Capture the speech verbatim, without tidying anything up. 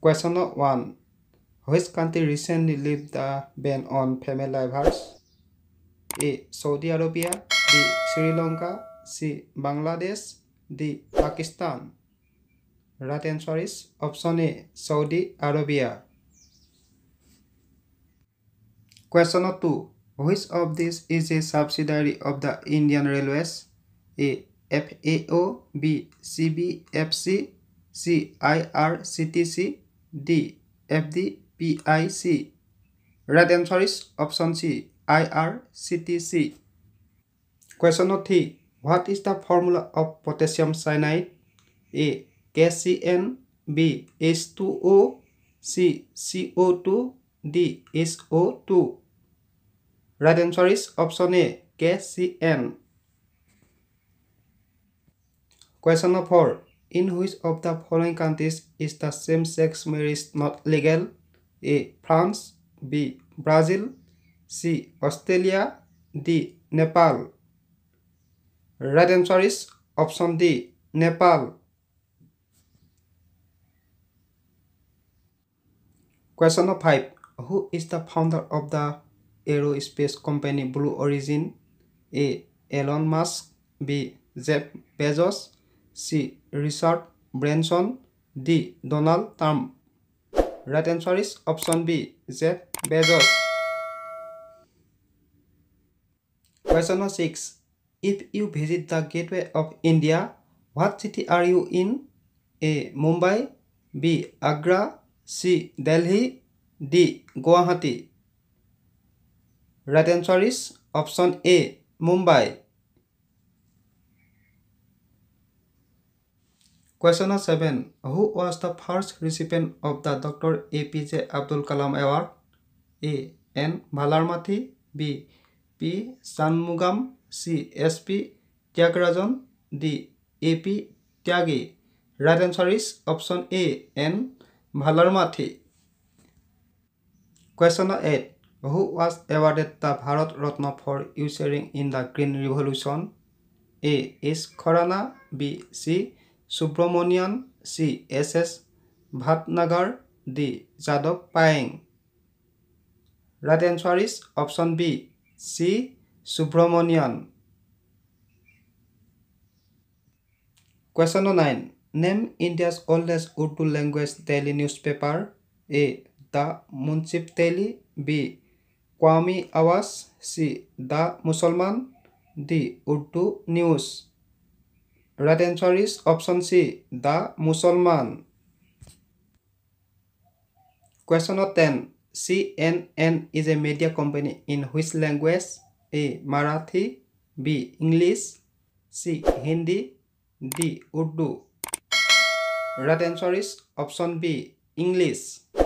Question one. Which country recently lifted the ban on female divers? A. Saudi Arabia, B. Sri Lanka, C. Bangladesh, D. Pakistan. Right answer is option A, Saudi Arabia. Question two. Which of these is a subsidiary of the Indian Railways? A. F A O, B. C B F C, C. I R C T C, D. F D P I C. Right answer is option C, I R C T C. Question three. What is the formula of potassium cyanide? A. K C N, B. H two O, C. C O two, D. H O two. Right answer is option A, K C N. Question four. In which of the following countries is the same-sex marriage not legal? A. France, B. Brazil, C. Australia, D. Nepal. Right answer is option D, Nepal. Question five. Who is the founder of the aerospace company Blue Origin? A. Elon Musk, B. Jeff Bezos, C. Richard Branson, D. Donald Trump. Right answer is option B, Jeff Bezos. Question six. If you visit the Gateway of India, what city are you in? A. Mumbai, B. Agra, C. Delhi, D. Guwahati. Right answer is option A, Mumbai. Question seven. Who was the first recipient of the Doctor A P J Abdul Kalam Award? A. N. Valarmathi, B. P. Shanmugam, C. S P. Tyagarajan, D. A P. Tyagi. Right answer is option A, N. Valarmathi. Question eight. Who was awarded the Bharat Ratna for ushering in the Green Revolution? A. S. Khurana, B. C. Subramanian, C. S S. Bhatnagar, D. Jadov Payeng. Right answer is option B, C. Subramanian. Question nine. Name India's oldest Urdu language daily newspaper. A. The Munchif Daily, B. Qawmi Awaaz, C. The Musalman, D. Urdu News. Right answer is option C, The Musalman. Question ten. C N N is a media company in which language? A. Marathi, B. English, C. Hindi, D. Urdu. Right answer is option B, English.